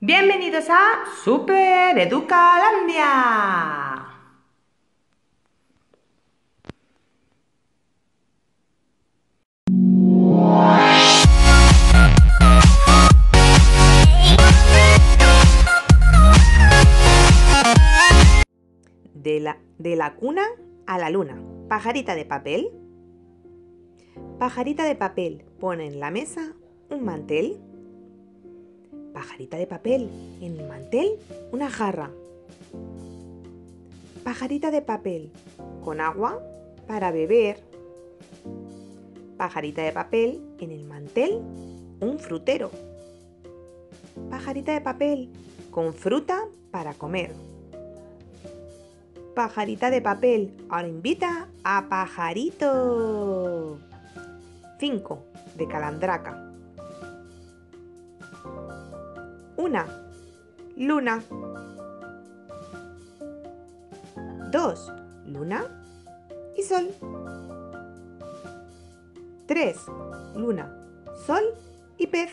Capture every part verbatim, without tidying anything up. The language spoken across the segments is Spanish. Bienvenidos a SuperEducalandia. De la, de la cuna a la luna. Pajarita de papel. Pajarita de papel pone en la mesa un mantel. Pajarita de papel, en el mantel una jarra. Pajarita de papel, con agua para beber. Pajarita de papel, en el mantel un frutero. Pajarita de papel, con fruta para comer. Pajarita de papel, ahora invita a Pajarito. Cinco, de Kalandraka. Una, luna. Dos, luna y sol. Tres, luna, sol y pez.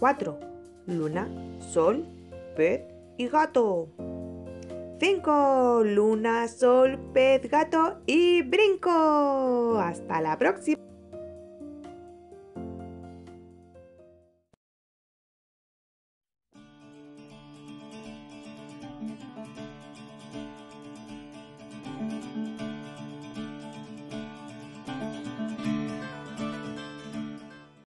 Cuatro, luna, sol, pez y gato. Cinco, luna, sol, pez, gato y brinco. Hasta la próxima.